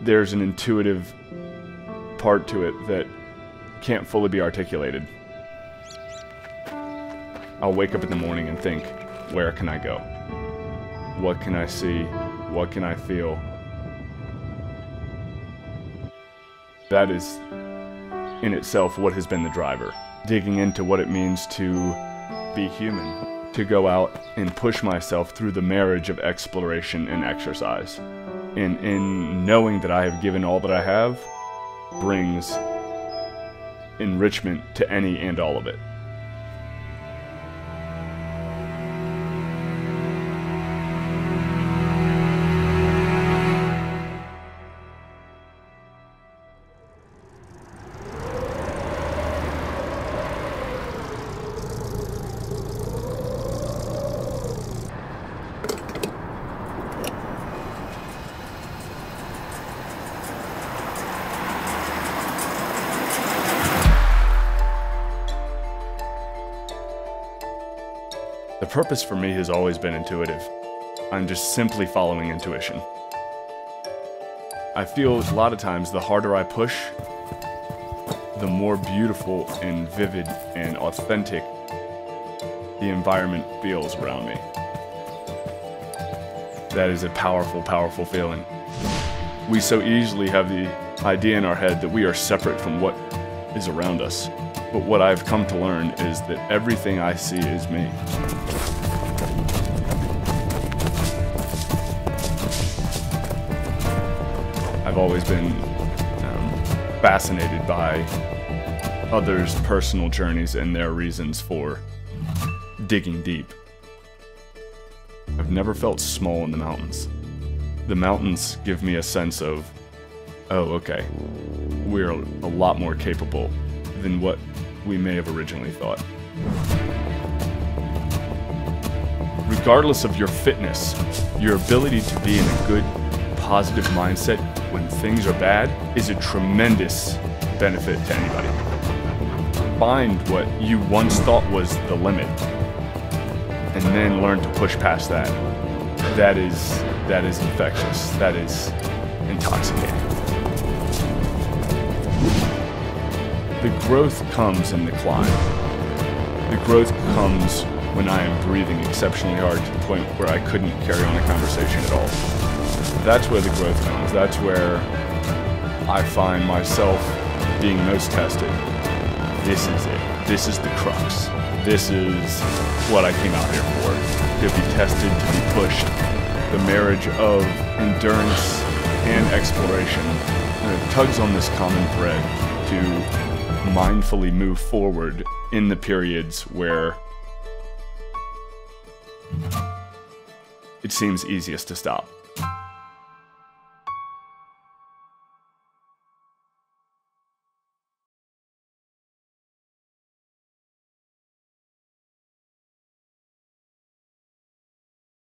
There's an intuitive part to it that can't fully be articulated. I'll wake up in the morning and think, where can I go? What can I see? What can I feel? That is, in itself, what has been the driver. Digging into what it means to be human, to go out and push myself through the marriage of exploration and exercise. And in knowing that I have given all that I have brings enrichment to any and all of it. The purpose for me has always been intuitive. I'm just simply following intuition. I feel a lot of times the harder I push, the more beautiful and vivid and authentic the environment feels around me. That is a powerful, powerful feeling. We so easily have the idea in our head that we are separate from what is around us. But what I've come to learn is that everything I see is me. I've always been fascinated by others' personal journeys and their reasons for digging deep. I've never felt small in the mountains. The mountains give me a sense of, oh, okay, we're a lot more capable than what we may have originally thought. Regardless of your fitness, your ability to be in a good, positive mindset when things are bad is a tremendous benefit to anybody. Find what you once thought was the limit and then learn to push past that. That is infectious. That is intoxicating. The growth comes in the climb. The growth comes when I am breathing exceptionally hard to the point where I couldn't carry on a conversation at all. That's where the growth comes. That's where I find myself being most tested. This is it. This is the crux. This is what I came out here for. To be tested, to be pushed. The marriage of endurance and exploration. And it tugs on this common thread to mindfully move forward in the periods where it seems easiest to stop.